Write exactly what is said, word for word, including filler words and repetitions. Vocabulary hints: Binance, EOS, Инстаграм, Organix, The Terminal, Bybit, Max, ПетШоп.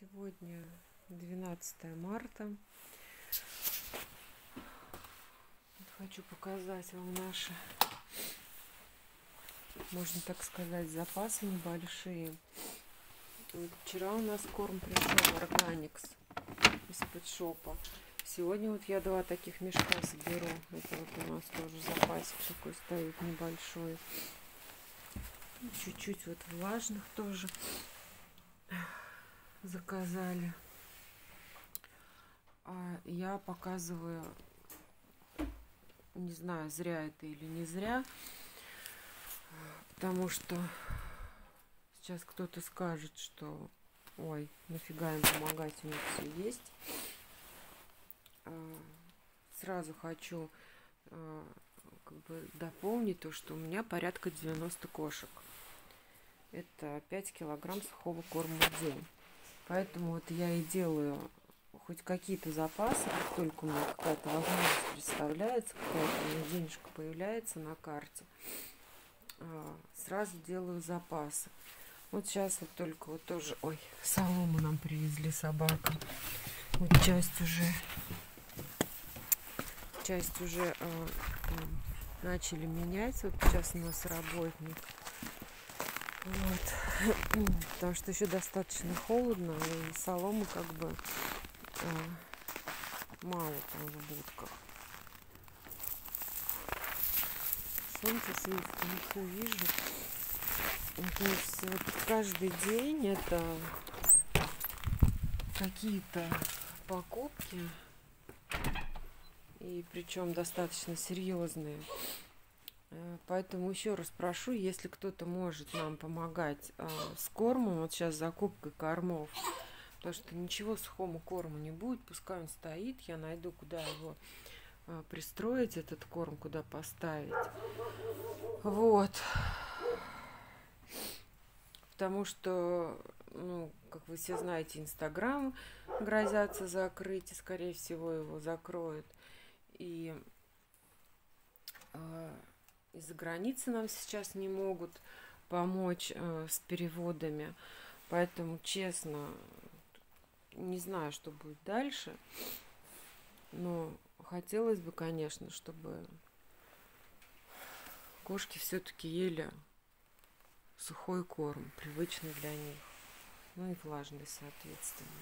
Сегодня двенадцатое марта. Хочу показать вам наши, можно так сказать, запасы небольшие. Вот вчера у нас корм пришел Organix из пэтшопа. Сегодня вот я два таких мешка соберу. Это вот у нас тоже запасик такой стоит небольшой. Чуть-чуть вот влажных тоже заказали. А я показываю, не знаю, зря это или не зря, потому что сейчас кто-то скажет, что ой, нафига им помогать, у них все есть. Сразу хочу как бы дополнить то, что у меня порядка девяноста кошек. Это пять килограмм сухого корма в день. Поэтому вот я и делаю хоть какие-то запасы, как только у меня какая-то возможность представляется, какая-то у меня денежка появляется на карте, сразу делаю запасы. Вот сейчас вот только вот тоже... Ой, солому нам привезли собака. Вот часть уже... Часть уже э, начали менять. Вот сейчас у нас работник. Вот. Потому что еще достаточно холодно, и соломы как бы э, мало там в будках. Солнце светит, не вижу. То есть вот каждый день это какие-то покупки. И причем достаточно серьезные. Поэтому еще раз прошу, если кто-то может нам помогать э, с кормом, вот сейчас закупкой кормов, потому что ничего сухому корму не будет, пускай он стоит, я найду, куда его э, пристроить, этот корм, куда поставить. Вот. Потому что, ну, как вы все знаете, Инстаграм грозятся закрыть, и, скорее всего, его закроют. И э, из-за границы нам сейчас не могут помочь э, с переводами. Поэтому, честно, не знаю, что будет дальше. Но хотелось бы, конечно, чтобы кошки все-таки ели сухой корм, привычный для них. Ну и влажный, соответственно.